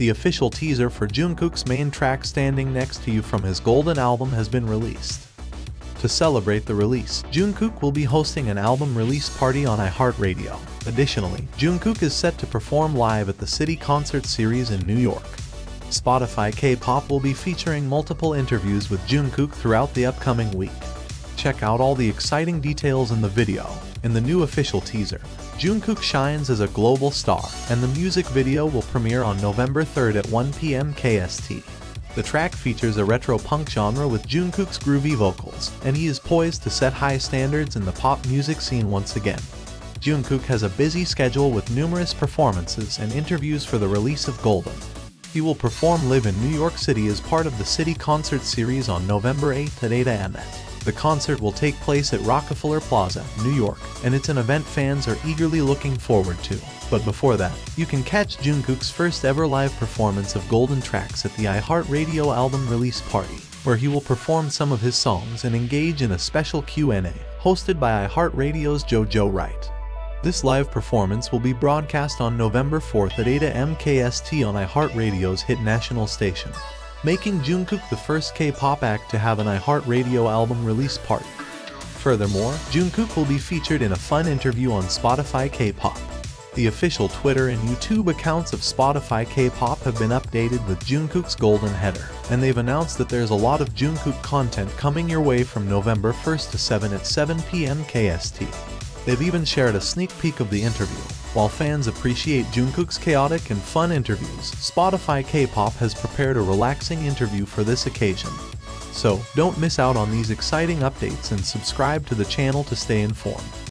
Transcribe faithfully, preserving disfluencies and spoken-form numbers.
the official teaser for Jungkook's main track Standing Next to You from his Golden album has been released. To celebrate the release, Jungkook will be hosting an album release party on iHeartRadio. Additionally, Jungkook is set to perform live at the Citi Concert Series in New York. Spotify K-Pop will be featuring multiple interviews with Jungkook throughout the upcoming week. Check out all the exciting details in the video. In the new official teaser, Jungkook shines as a global star, and the music video will premiere on November third at one p m K S T. The track features a retro punk genre with Jungkook's groovy vocals, and he is poised to set high standards in the pop music scene once again. Jungkook has a busy schedule with numerous performances and interviews for the release of Golden. He will perform live in New York City as part of the Citi Concert Series on November eighth at eight a m The concert will take place at Rockefeller Plaza, New York, and it's an event fans are eagerly looking forward to. But before that, you can catch Jungkook's first ever live performance of Golden tracks at the iHeartRadio album release party, where he will perform some of his songs and engage in a special Q and A, hosted by iHeartRadio's JoJo Wright. This live performance will be broadcast on November fourth at eight a m K S T on iHeartRadio's hit national station, making Jungkook the first K-pop act to have an iHeartRadio album release party. Furthermore, Jungkook will be featured in a fun interview on Spotify K-Pop. The official Twitter and YouTube accounts of Spotify K-Pop have been updated with Jungkook's Golden header, and they've announced that there's a lot of Jungkook content coming your way from November first to seven at seven p m K S T. They've even shared a sneak peek of the interview. While fans appreciate Jungkook's chaotic and fun interviews, Spotify K-Pop has prepared a relaxing interview for this occasion. So, don't miss out on these exciting updates and subscribe to the channel to stay informed.